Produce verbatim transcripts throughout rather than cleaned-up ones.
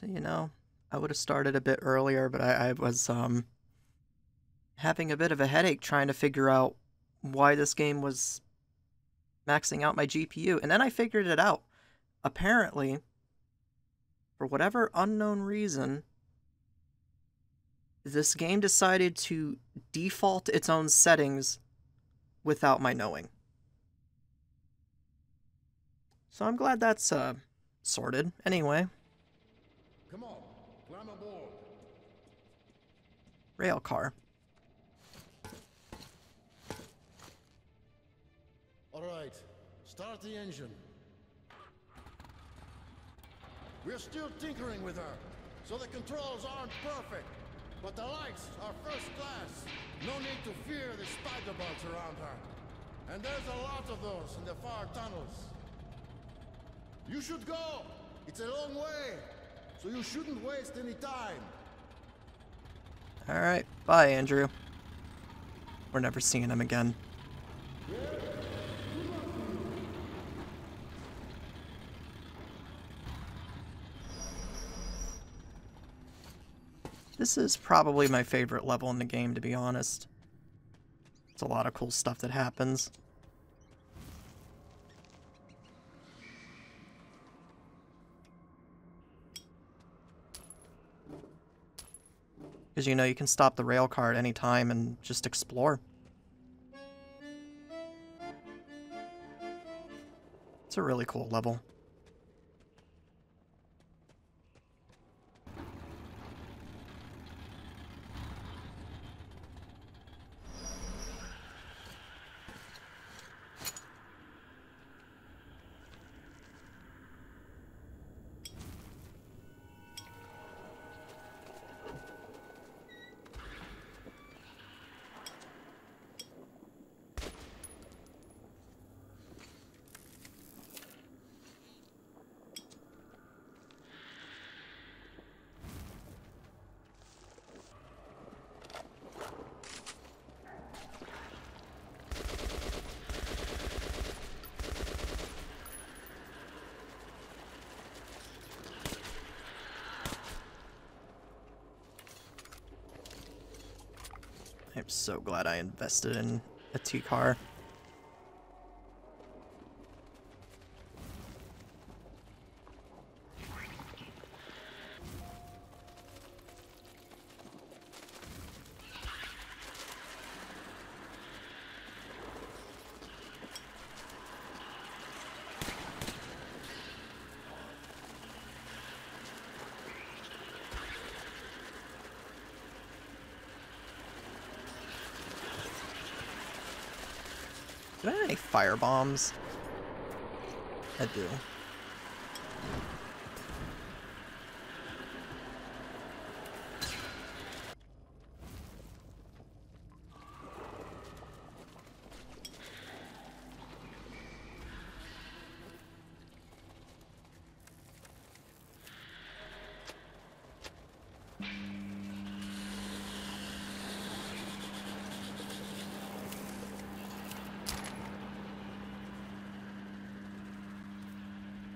So, you know, I would have started a bit earlier, but I, I was um, having a bit of a headache trying to figure out why this game was maxing out my G P U. And then I figured it out. Apparently, for whatever unknown reason, this game decided to default its own settings without my knowing. So I'm glad that's uh, sorted. Anyway. Come on, climb aboard. Rail car. All right, start the engine. We're still tinkering with her, so the controls aren't perfect. But the lights are first class. No need to fear the spider bugs around her. And there's a lot of those in the far tunnels. You should go. It's a long way, so you shouldn't waste any time. All right. Bye, Andrew. We're never seeing him again. Yeah. This is probably my favorite level in the game, to be honest. It's a lot of cool stuff that happens. Because, you know, you can stop the rail car at any time and just explore. It's a really cool level. I'm so glad I invested in a T-car. Do I have any fire bombs? I do.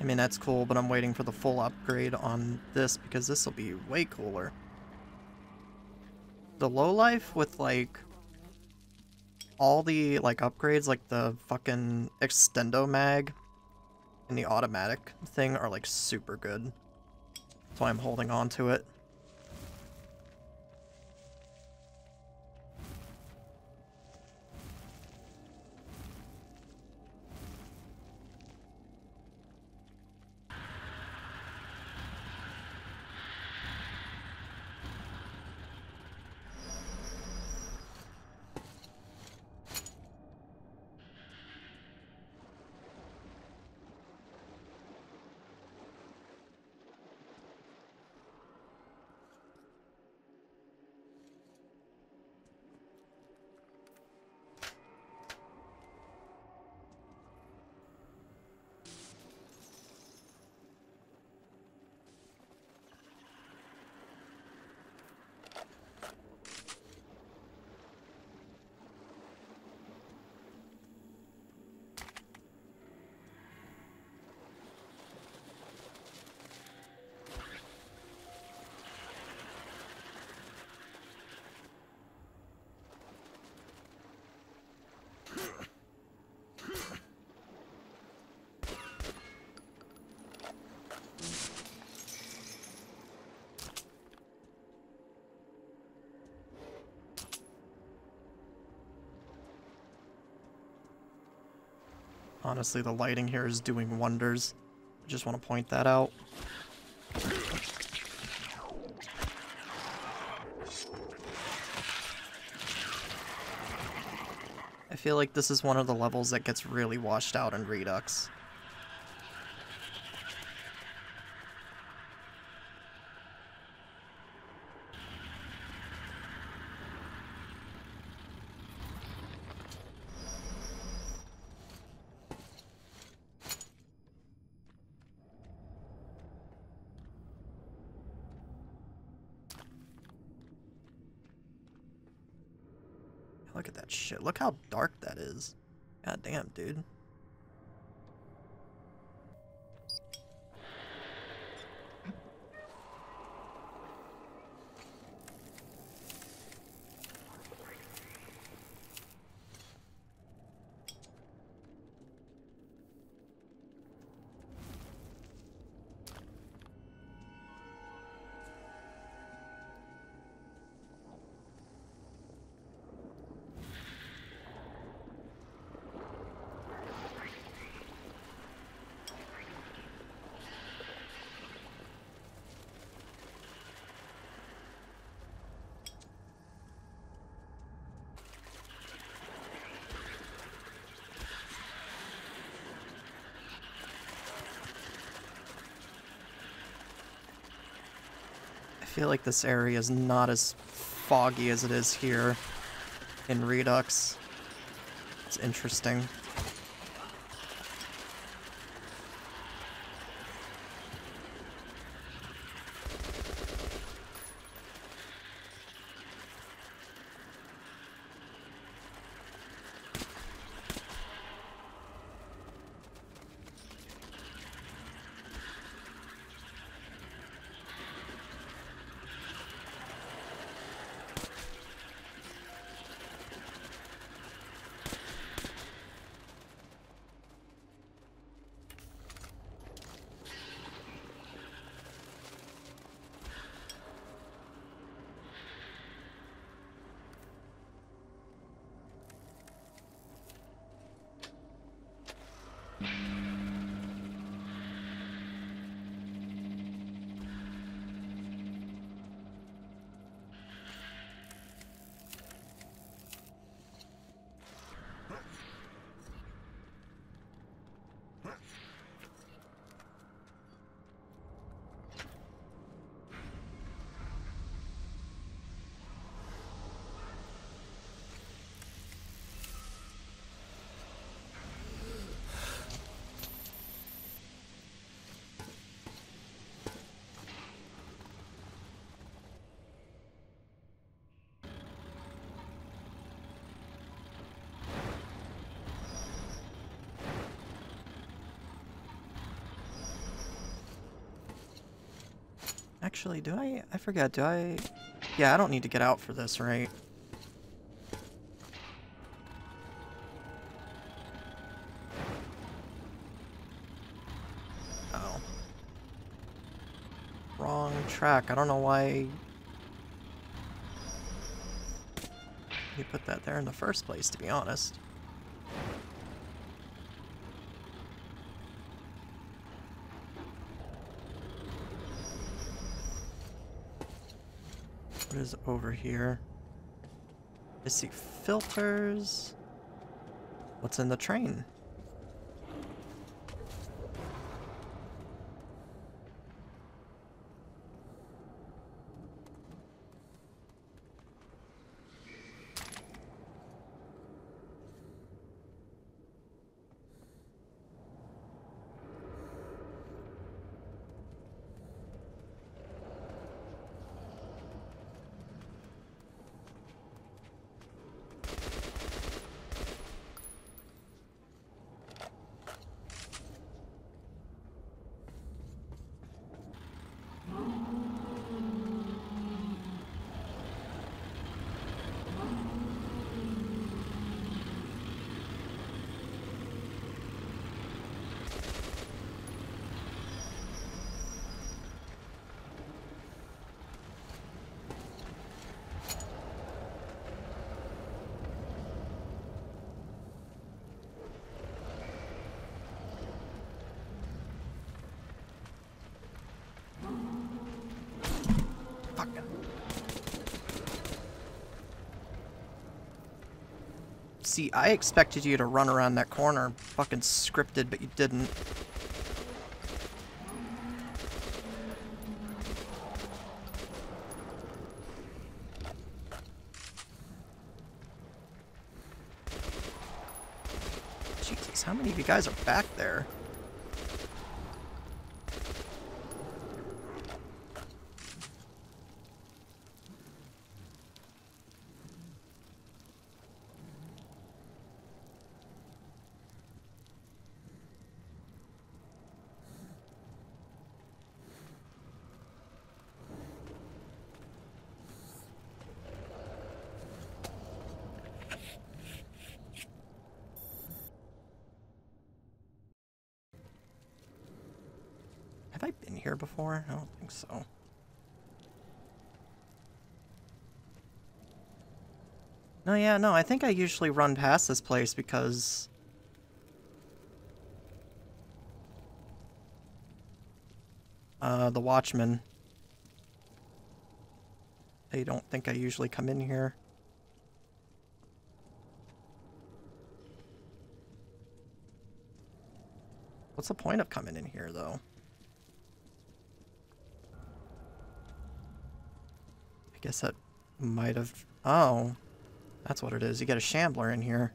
I mean, that's cool, but I'm waiting for the full upgrade on this because this will be way cooler. The lowlife with, like, all the, like, upgrades, like the fucking extendo mag and the automatic thing are, like, super good. That's why I'm holding on to it. Honestly, the lighting here is doing wonders. I just want to point that out. I feel like this is one of the levels that gets really washed out in Redux. Look at that shit. Look how dark that is. God damn, dude. I feel like this area is not as foggy as it is here in Redux. It's interesting. Actually, do I? I forgot, do I? Yeah, I don't need to get out for this, right? Oh. Wrong track. I don't know why you put that there in the first place, to be honest. What is over here? I see filters. What's in the train? See, I expected you to run around that corner, fucking scripted, but you didn't. Jesus, how many of you guys are back there? Have I been here before? I don't think so. No, yeah, no, I think I usually run past this place because... Uh, the Watchmen. I don't think I usually come in here. What's the point of coming in here, though? I guess that might have... Oh, that's what it is. You get a shambler in here.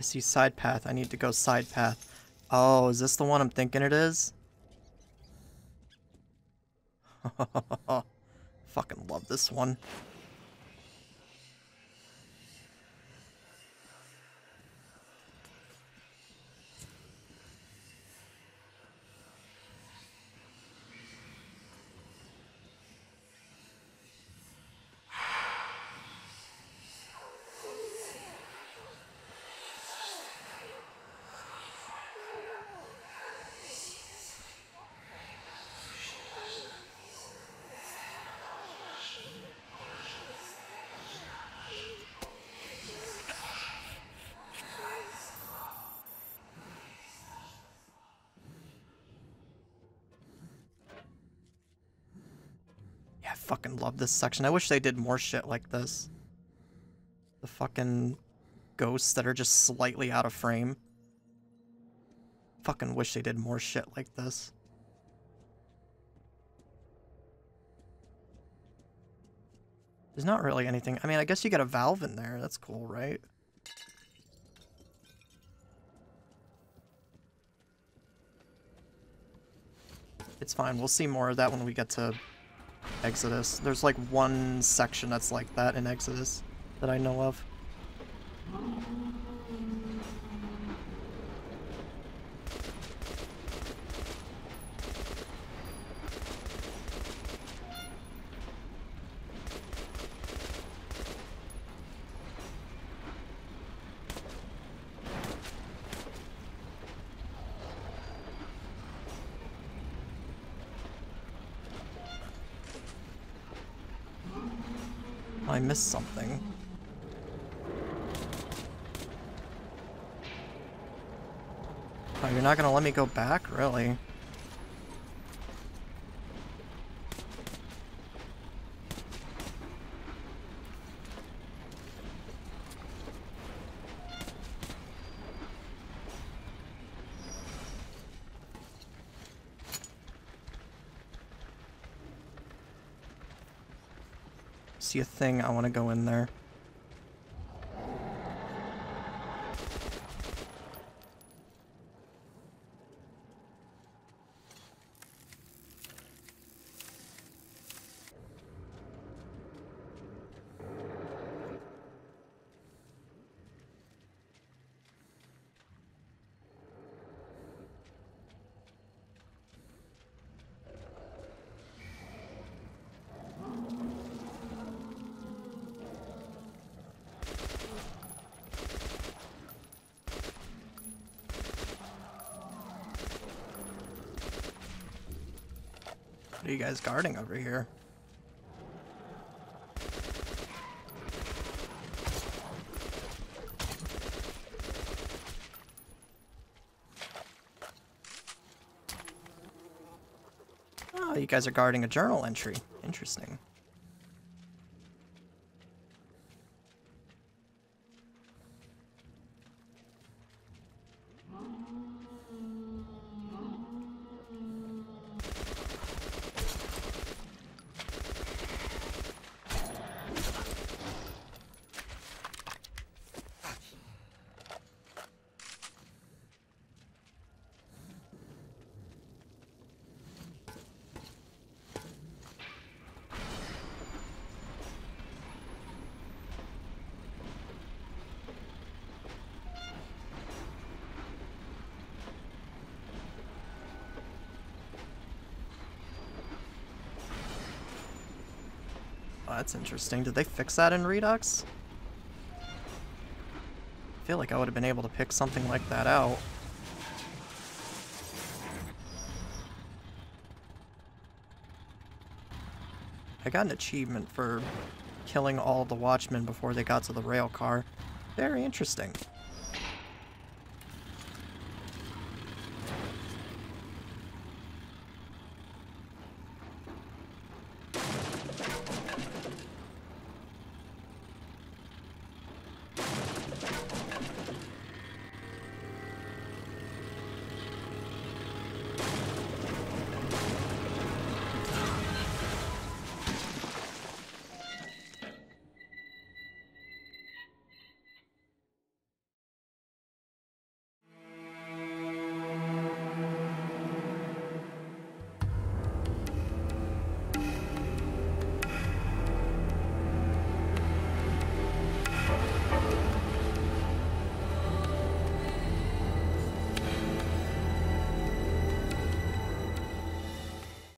See side path. I need to go side path. Oh, is this the one I'm thinking it is? Fucking love this one. I fucking love this section. I wish they did more shit like this. The fucking ghosts that are just slightly out of frame. Fucking wish they did more shit like this. There's not really anything. I mean, I guess you get a valve in there. That's cool, right? It's fine. We'll see more of that when we get to... Exodus. There's like one section that's like that in Exodus that I know of. I missed something. Oh, you're not gonna let me go back? Really? See a thing, I want to go in there. What are you guys guarding over here? Oh, you guys are guarding a journal entry. Interesting. That's interesting. Did they fix that in Redux? I feel like I would have been able to pick something like that out. I got an achievement for killing all the Watchmen before they got to the rail car. Very interesting.